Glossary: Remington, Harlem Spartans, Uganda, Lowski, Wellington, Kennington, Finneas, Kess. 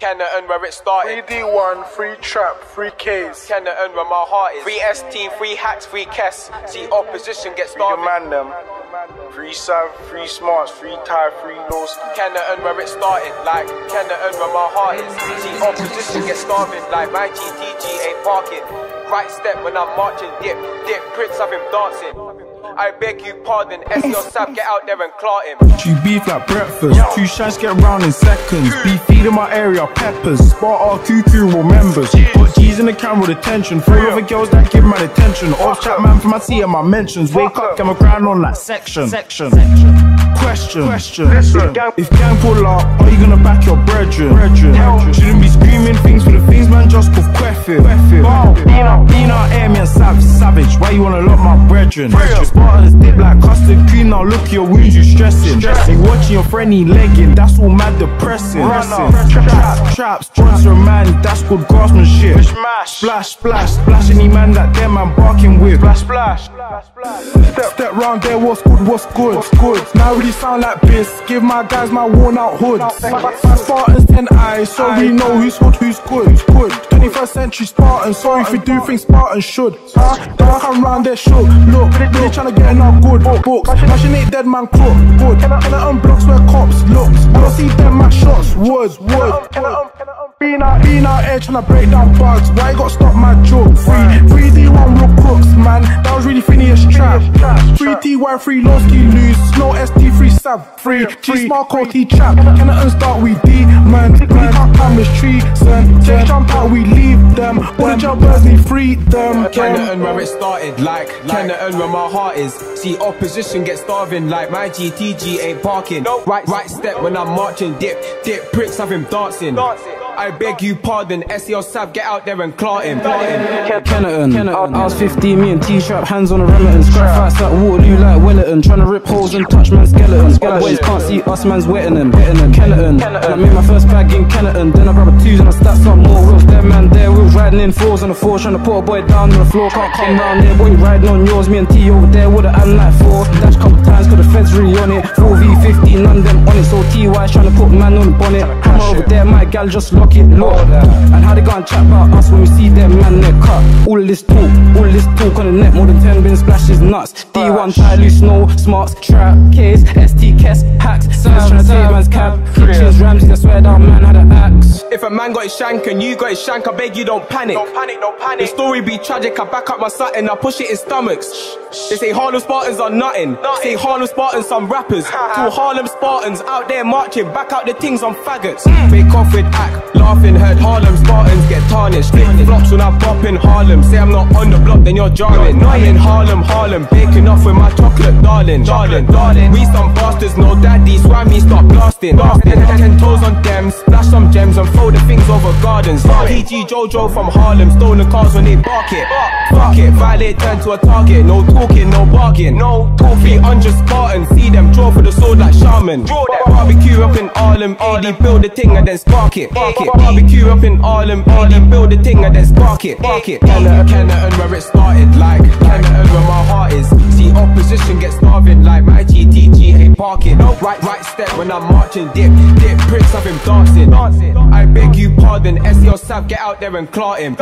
Kennington, where it started. Free D1, free trap, free K's. Kennington, where my heart is. Free S team, free hacks, free Kess. See opposition get started. Free the man them. Free Sav, free Smarts, free Tie, free Lowski. Kennington, where it started. Like Kennington, where my heart is. See opposition get starving. Like my GTG ain't parking. Right step when I'm marching. Dip, Prince, I've been dancing. I beg you pardon, S your sap, get out there and clot him. Chew beef like breakfast, two shines get round in seconds. Be feeding my area, peppers, spot our cuckoo remembers. Put G's in the camera with attention, three other girls that give my attention. Off chat man for my tea and my mentions. Wake up, get my grind on that section. Question. If gang pull up, are you gonna back your brethren? Shouldn't be screaming things for the things, man, just cause queffin'. Being out air, me and savage. Why you wanna lock my brethren? Spartans dip like custard cream, now look at your wounds, you stressin'. They watching your friend, he legging, that's all mad depressing. Traps, sponsor a man, that's good craftsmanship. Splash, any man that them man barking with. Step round there, what's good? Now really sound like piss, give my guys my worn out hood. My Spartans 10 eyes, so we know who's hot, who's good. 21st century Spartans, sorry if we do things Spartans should. Don't come round there shook, look, really tryna get in our good books. Mashing ain't dead man crook, good. Kennington blocks where cops looks, wanna see them my shots, woods. Being out air tryna break down bugs, why you gotta stop my joke? 3D1 real crooks, man, that was really Finneas trap. 3TY, 3 Lowski lose, no ST3 Sav, 3 G-Smart T trap. Kennington start with D, man, we can't plan this treason. Take jump out, we leave them, all the jumpers need freedom. Kennington where it started, like Kennington where my heart is. See opposition get starving, like my GTG ain't parking. Right step when I'm marching, dip pricks have him dancing. I beg you pardon, SEO Sav, get out there and clot him. Kennington, I was 15, me and T-Trap, hands on the Remington. Scrap fights like Waterloo, like Wellington. Tryna rip holes and touch man's skeletons. Boys can't see us, man's wetting them. Kennington, and I made my first bag in Kennington. Then I grab a twos and I stack some more wheels. Them man there, we was riding in fours on the floor. Tryna put a boy down on the floor, can't come round here. Boy, you riding on yours, me and T over there with an like 4. Dash couple times, cause the feds really on it. 4v15, none them on it. So TY's tryna put man on the bonnet. Come over there, my gal just lock. And how they gonna chat about us when we see them man neck cut? All this talk on the net, more than 10 bin splashes nuts. D1 tie loose, no Smarts, trap, K's, ST, Kess, hacks. Sam's tryna take man's cab, Hitchens, Ramsey, I swear that man had an axe. If a man got his shank and you got his shank, I beg you don't panic. The story be tragic, I back up my sat and I push it in stomachs. They say Harlem Spartans are nothing. Say Harlem Spartans, some rappers. Two Harlem Spartans out there marching, back out the things on faggots. Bake off with act. Laughing, heard Harlem Spartans get tarnished. Flip flops when I bop in Harlem. Say I'm not on the block, then you're jarring. I'm in Harlem, baking off with my chocolate, darling. We some bastards, no daddies, why me start blasting. 10 toes on them, splash some gems and throw the things over gardens. DG Jojo from Harlem, stolen cars when they bark it. Fuck it, violate, turn to a target. No talking, no bargain. No 300 Spartans, see them draw for the sword like shaman. Barbecue up in Harlem, AD build the thing and then spark it. Barbecue up in Harlem, AD build the thing and then spark it. Kennington where it started, like Kennington where my heart is. See opposition get starving, like my GTG ain't parking. Right step when I'm marching, dip pricks have him dancing. I beg you pardon, SEO Sav, get out there and clot him.